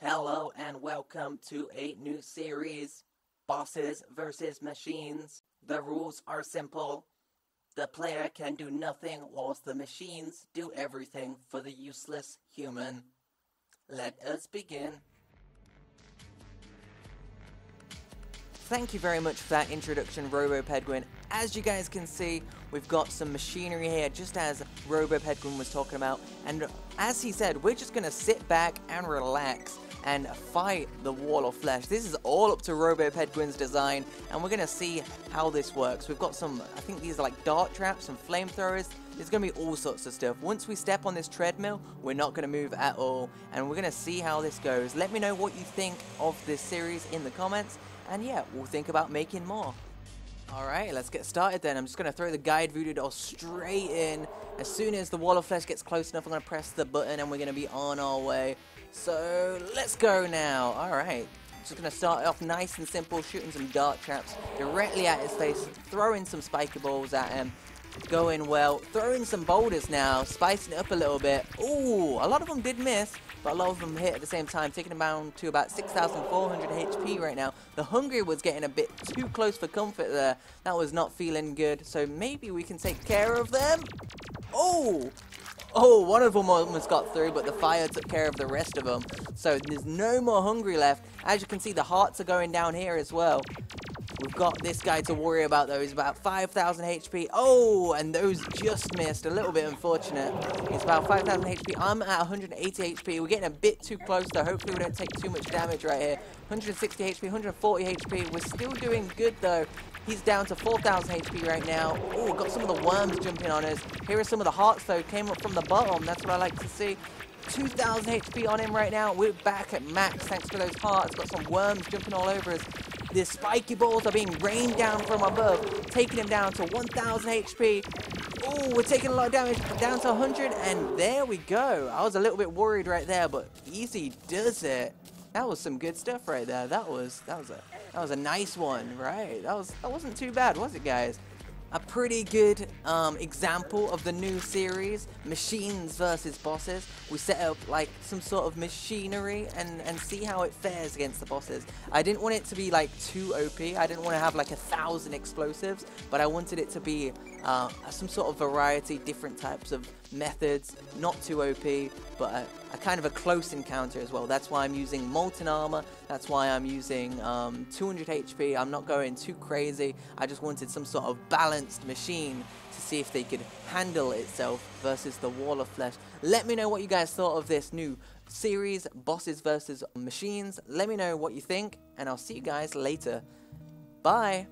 Hello and welcome to a new series, Bosses vs. Machines. The rules are simple. The player can do nothing whilst the machines do everything for the useless human. Let us begin. Thank you very much for that introduction, RoboPedguin. As you guys can see, we've got some machinery here, just as RoboPedguin was talking about. And as he said, we're just going to sit back and relax and fight the wall of flesh. This is all up to RoboPedguin's design, and we're going to see how this works. We've got some, I think these are like dart traps and flamethrowers. There's going to be all sorts of stuff. Once we step on this treadmill, we're not going to move at all. And we're going to see how this goes. Let me know what you think of this series in the comments. And yeah, we'll think about making more. Alright, let's get started then. I'm just going to throw the guide voodoo doll straight in. As soon as the wall of flesh gets close enough, I'm going to press the button and we're going to be on our way. So, let's go now. Alright, just going to start off nice and simple, shooting some dart traps directly at his face, throwing some spiky balls at him. Going well, throwing some boulders now, spicing it up a little bit. Ooh, a lot of them did miss, but a lot of them hit at the same time, taking them down to about 6,400 HP right now. The hungry was getting a bit too close for comfort there. That was not feeling good, so maybe we can take care of them. Oh, one of them almost got through, but the fire took care of the rest of them. So there's no more hungry left. As you can see, the hearts are going down here as well. We've got this guy to worry about though. He's about 5,000 HP. Oh, and those just missed. A little bit unfortunate. He's about 5,000 HP. I'm at 180 HP. We're getting a bit too close though. Hopefully we don't take too much damage right here. 160 HP, 140 HP. We're still doing good though. He's down to 4,000 HP right now. Oh, got some of the worms jumping on us. Here are some of the hearts though. Came up from the bottom. That's what I like to see. 2,000 HP on him right now. We're back at max thanks to those hearts. Got some worms jumping all over us. The spiky balls are being rained down from above, taking him down to 1,000 HP. Oh, we're taking a lot of damage, down to 100, and there we go. I was a little bit worried right there, but easy does it. That was some good stuff right there. That was a nice one, right? That wasn't too bad, was it, guys? A pretty good example of the new series, Machines versus Bosses. We set up like some sort of machinery and see how it fares against the bosses. I didn't want it to be like too OP. I didn't want to have like 1,000 explosives, but I wanted it to be some sort of variety, different types of methods, not too OP, but a kind of a close encounter as well. That's why I'm using molten armor. That's why I'm using 200 HP. I'm not going too crazy. I just wanted some sort of balanced machine to see if they could handle itself versus the wall of flesh. Let me know what you guys thought of this new series, Bosses versus Machines. Let me know what you think, and I'll see you guys later. Bye.